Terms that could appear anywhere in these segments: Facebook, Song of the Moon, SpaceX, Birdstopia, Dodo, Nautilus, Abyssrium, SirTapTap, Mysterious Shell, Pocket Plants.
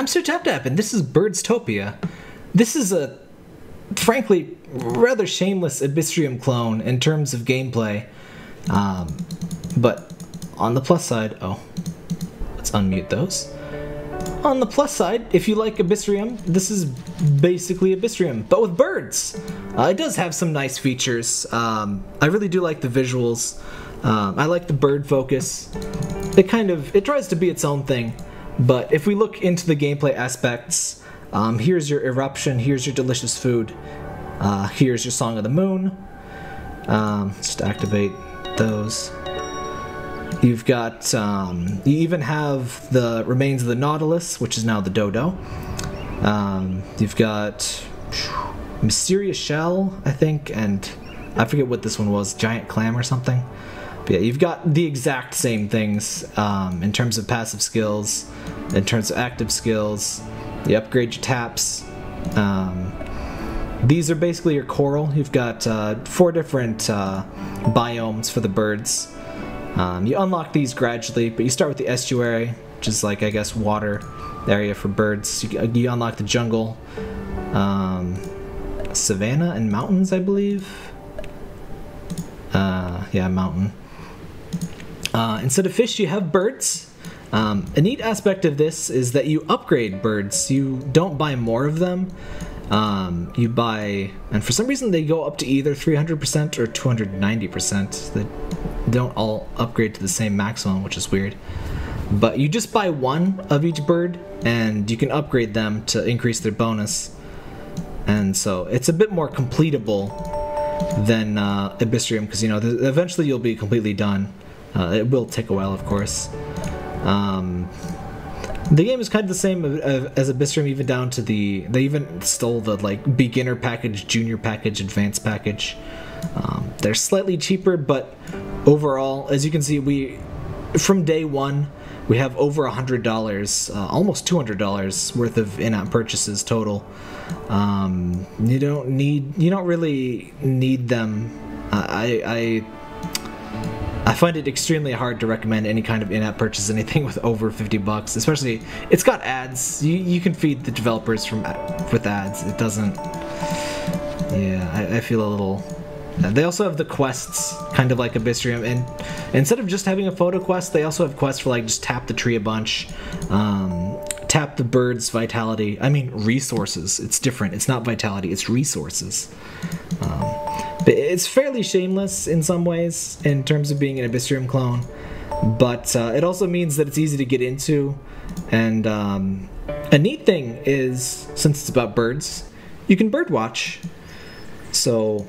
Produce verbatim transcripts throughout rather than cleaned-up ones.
I'm SirTapTap, and this is Birdstopia. This is a, frankly, rather shameless Abyssrium clone in terms of gameplay. Um, but on the plus side, oh, let's unmute those. On the plus side, if you like Abyssrium, this is basically Abyssrium, but with birds. Uh, it does have some nice features. Um, I really do like the visuals. Um, I like the bird focus. It kind of, it tries to be its own thing. But if we look into the gameplay aspects, um, here's your eruption, here's your delicious food, uh, here's your Song of the Moon. Um, just activate those. You've got, um, you even have the remains of the Nautilus, which is now the Dodo. Um, you've got phew, Mysterious Shell, I think, and I forget what this one was, giant clam or something. But yeah, you've got the exact same things um, in terms of passive skills, in terms of active skills. You upgrade your taps. Um, these are basically your coral. You've got uh, four different uh, biomes for the birds. Um, you unlock these gradually, but you start with the estuary, which is like, I guess, water area for birds. You, you unlock the jungle, um, savanna and mountains, I believe. Uh, yeah, mountain. Uh, instead of fish, you have birds. Um, a neat aspect of this is that you upgrade birds. You don't buy more of them. Um, you buy, and for some reason they go up to either three hundred percent or two hundred ninety percent. They don't all upgrade to the same maximum, which is weird. But you just buy one of each bird, and you can upgrade them to increase their bonus. And so it's a bit more completable than uh, Abyssrium, because you know eventually you'll be completely done. Uh, it will take a while, of course. Um, the game is kind of the same as Abyssrium, even down to the... They even stole the like beginner package, junior package, advanced package. Um, they're slightly cheaper, but overall, as you can see, we from day one, we have over one hundred dollars, uh, almost two hundred dollars worth of in-app purchases total. Um, you don't need... You don't really need them. Uh, I... I I find it extremely hard to recommend any kind of in-app purchase, anything with over fifty bucks, especially it's got ads. You, you can feed the developers from with ads. It doesn't... Yeah, I, I feel a little... They also have the quests, kind of like Abyssrium, and instead of just having a photo quest, they also have quests for like just tap the tree a bunch, um, tap the bird's vitality. I mean, resources. It's different. It's not vitality. It's resources. Um, It's fairly shameless in some ways in terms of being an Abyssrium clone, but uh, it also means that it's easy to get into. And um, a neat thing is, since it's about birds, you can bird watch. So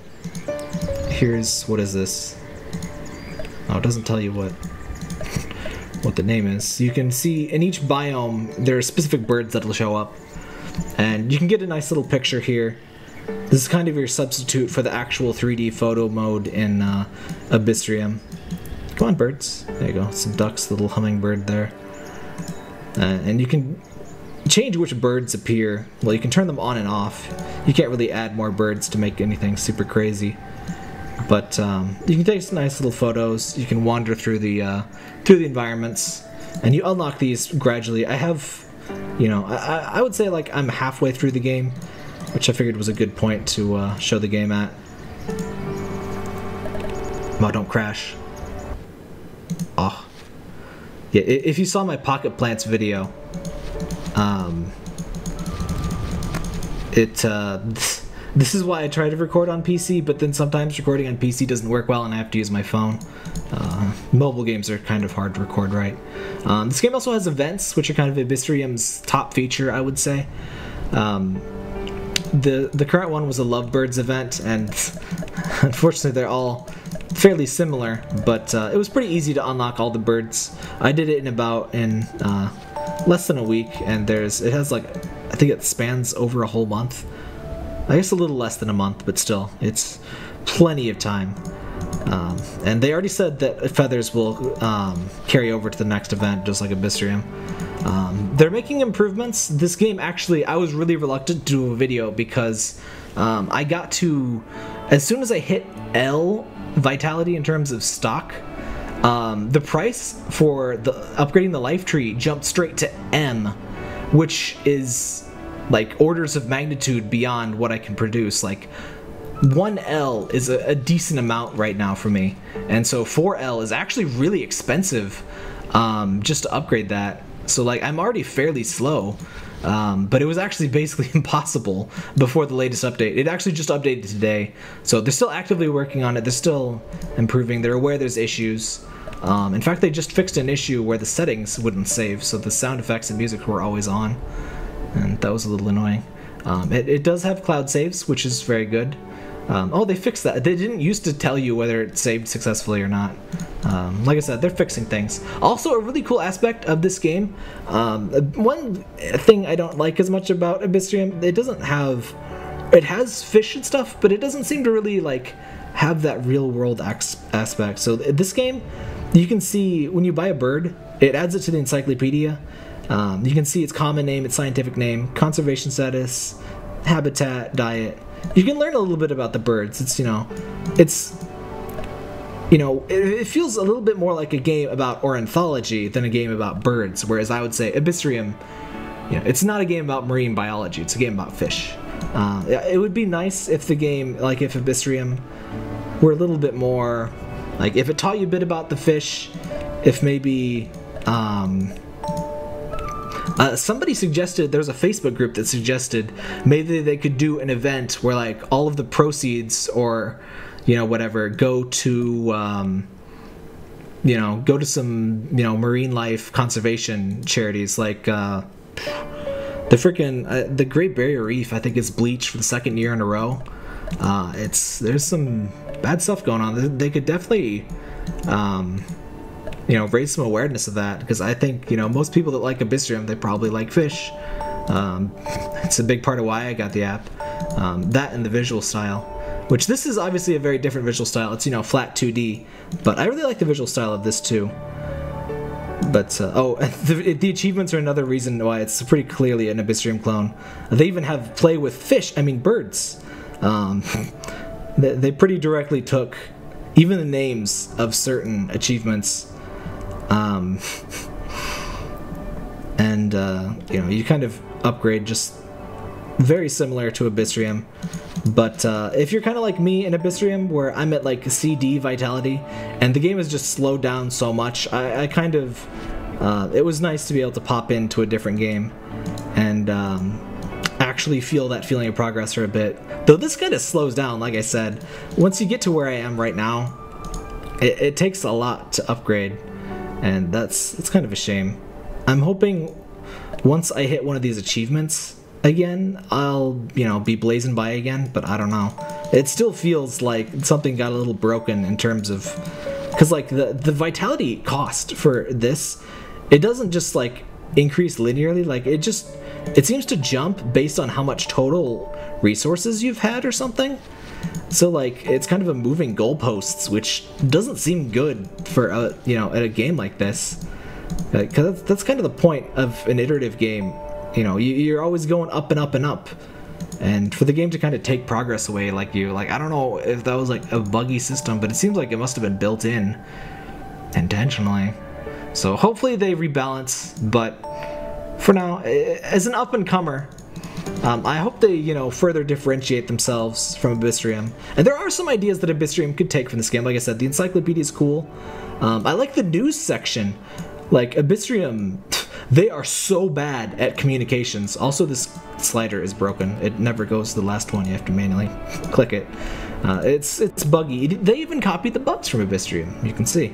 here's, what is this? Oh, it doesn't tell you what what the name is. You can see in each biome there are specific birds that'll show up, and you can get a nice little picture here. This is kind of your substitute for the actual three D photo mode in uh, Abyssrium. Come on, birds. There you go. Some ducks, little hummingbird there. Uh, and you can change which birds appear. Well, you can turn them on and off. You can't really add more birds to make anything super crazy. But um, you can take some nice little photos. You can wander through the uh, through the environments, and you unlock these gradually. I have, you know, I, I would say like I'm halfway through the game, which I figured was a good point to uh, show the game at. Oh, don't crash. Oh. Yeah, if you saw my Pocket Plants video, um, it, uh, this is why I try to record on P C, but then sometimes recording on P C doesn't work well and I have to use my phone. Uh, mobile games are kind of hard to record, right? Um, this game also has events, which are kind of Abyssrium's top feature, I would say. Um, The, the current one was a Lovebirds event, and unfortunately they're all fairly similar, but uh, it was pretty easy to unlock all the birds. I did it in about in uh, less than a week, and there's it has like, I think it spans over a whole month. I guess a little less than a month, but still, it's plenty of time. Um, and they already said that feathers will um, carry over to the next event, just like Abyssrium. Um, they're making improvements. This game, actually, I was really reluctant to do a video because um, I got to, as soon as I hit L vitality in terms of stock, um, the price for the upgrading the life tree jumped straight to M, which is like orders of magnitude beyond what I can produce. Like one L is a, a decent amount right now for me, and so four L is actually really expensive um, just to upgrade that. So like I'm already fairly slow, um, but it was actually basically impossible before the latest update. It actually just updated today, so they're still actively working on it. They're still improving. They're aware there's issues. Um, in fact, they just fixed an issue where the settings wouldn't save, so the sound effects and music were always on, and that was a little annoying. Um, it, it does have cloud saves, which is very good. Um, oh, they fixed that. They didn't used to tell you whether it saved successfully or not. Um, like I said, they're fixing things. Also, a really cool aspect of this game, um, one thing I don't like as much about Abyssrium, it doesn't have... It has fish and stuff, but it doesn't seem to really, like, have that real-world aspect. So this game, you can see when you buy a bird, it adds it to the encyclopedia. Um, you can see its common name, its scientific name, conservation status, habitat, diet. You can learn a little bit about the birds. It's, you know, it's, you know, it, it feels a little bit more like a game about ornithology than a game about birds. Whereas I would say Abyssrium, you know, it's not a game about marine biology. It's a game about fish. Uh, it would be nice if the game, like if Abyssrium were a little bit more, like if it taught you a bit about the fish, if maybe, um... Uh, somebody suggested, there was a Facebook group that suggested maybe they could do an event where like all of the proceeds or, you know, whatever, go to, um, you know, go to some, you know, marine life conservation charities like uh, the freaking, uh, the Great Barrier Reef, I think, is bleached for the second year in a row. Uh, it's, there's some bad stuff going on. They could definitely... Um, you know, raise some awareness of that, because I think, you know, most people that like Abyssrium, they probably like fish. Um, it's a big part of why I got the app. Um, that and the visual style, which this is obviously a very different visual style. It's, you know, flat two D, but I really like the visual style of this too. But, uh, oh, the, the achievements are another reason why it's pretty clearly an Abyssrium clone. They even have play with fish, I mean birds. Um, they, they pretty directly took even the names of certain achievements. Um, and, uh, you know, you kind of upgrade just very similar to Abyssrium. But uh, if you're kind of like me in Abyssrium, where I'm at like C D vitality, and the game has just slowed down so much, I, I kind of, uh, it was nice to be able to pop into a different game and um, actually feel that feeling of progress for a bit. Though this kind of slows down, like I said. Once you get to where I am right now, it, it takes a lot to upgrade. And that's, that's kind of a shame. I'm hoping once I hit one of these achievements again, I'll, you know, be blazing by again, but I don't know. It still feels like something got a little broken in terms of... Because, like, the, the vitality cost for this, it doesn't just, like, increase linearly. Like, it just... It seems to jump based on how much total resources you've had or something. So like it's kind of a moving goalposts, which doesn't seem good for a, you know, at a game like this, because like, that's kind of the point of an iterative game. You know, you, you're always going up and up and up, and for the game to kind of take progress away, like you, like I don't know if that was like a buggy system, but it seems like it must have been built in intentionally. So hopefully they rebalance, but for now, as an up and comer. Um, I hope they, you know, further differentiate themselves from Abyssrium. And there are some ideas that Abyssrium could take from this game. Like I said, the encyclopedia is cool. Um, I like the news section. Like, Abyssrium, they are so bad at communications. Also, this slider is broken. It never goes to the last one. You have to manually click it. Uh, it's, it's buggy. They even copied the bugs from Abyssrium. You can see.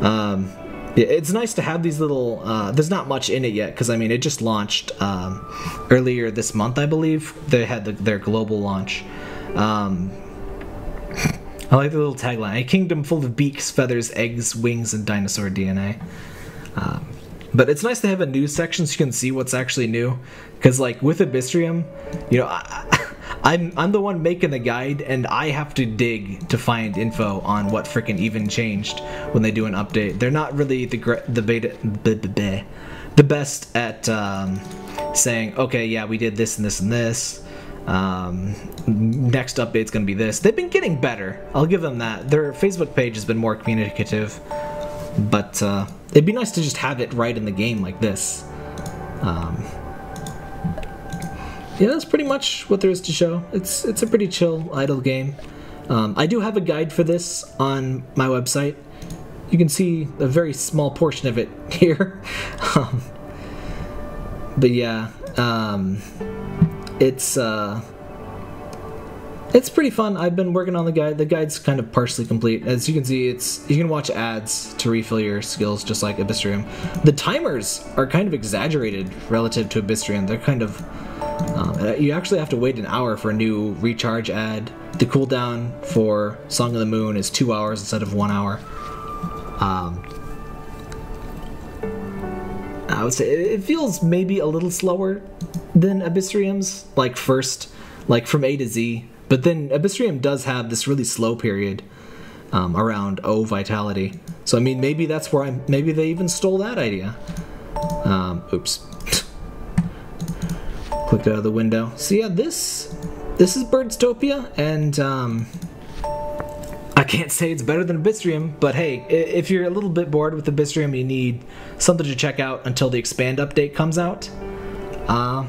um, It's nice to have these little, uh, there's not much in it yet, because I mean it just launched um, earlier this month, I believe. They had the, their global launch. Um, I like the little tagline, a kingdom full of beaks, feathers, eggs, wings, and dinosaur D N A. Um, but it's nice to have a news section so you can see what's actually new, because like with Abyssrium, you know, I, I'm, I'm the one making the guide, and I have to dig to find info on what frickin' even changed when they do an update. They're not really the the beta, bleh, bleh, bleh, the best at um, saying, okay, yeah, we did this and this and this. Um, next update's gonna be this. They've been getting better. I'll give them that. Their Facebook page has been more communicative, but uh, it'd be nice to just have it right in the game like this. Um, yeah, that's pretty much what there is to show. It's it's a pretty chill, idle game. Um, I do have a guide for this on my website. You can see a very small portion of it here. um, but yeah, um, it's uh, it's pretty fun. I've been working on the guide. The guide's kind of partially complete. As you can see, it's you can watch ads to refill your skills, just like Abyssrium. The timers are kind of exaggerated relative to Abyssrium. They're kind of um, you actually have to wait an hour for a new recharge ad. The cooldown for Song of the Moon is two hours instead of one hour. Um, I would say it feels maybe a little slower than Abyssrium's, like first, like from A to Z. But then Abyssrium does have this really slow period um, around O vitality. So I mean, maybe that's where I maybe they even stole that idea. Um, oops, clicked out of the window. So yeah, this this is Birdstopia, and. Um, I can't say it's better than Abyssrium, but hey, if you're a little bit bored with Abyssrium, you need something to check out until the Expand update comes out. Uh,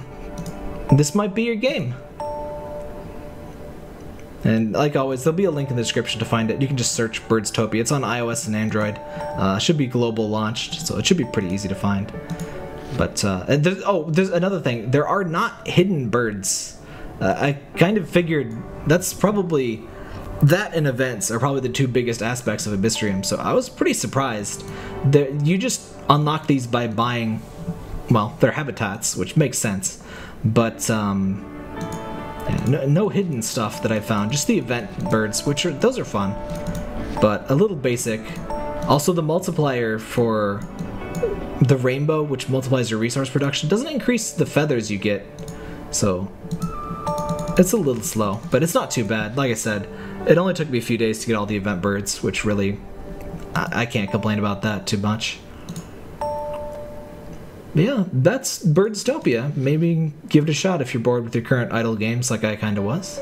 this might be your game. And like always, there'll be a link in the description to find it. You can just search Birdstopia. It's on iOS and Android. Uh, should be global launched, so it should be pretty easy to find. But uh, and there's, oh, there's another thing. There are not hidden birds. Uh, I kind of figured that's probably. That and events are probably the two biggest aspects of Abyssrium, so I was pretty surprised. They're, you just unlock these by buying, well, their habitats, which makes sense. But um, yeah, no, no hidden stuff that I found, just the event birds, which are, those are fun, but a little basic. Also the multiplier for the rainbow, which multiplies your resource production, doesn't increase the feathers you get, so it's a little slow, but it's not too bad, like I said. It only took me a few days to get all the event birds, which really, I, I can't complain about that too much. But yeah, that's Birdstopia. Maybe give it a shot if you're bored with your current idle games like I kinda was.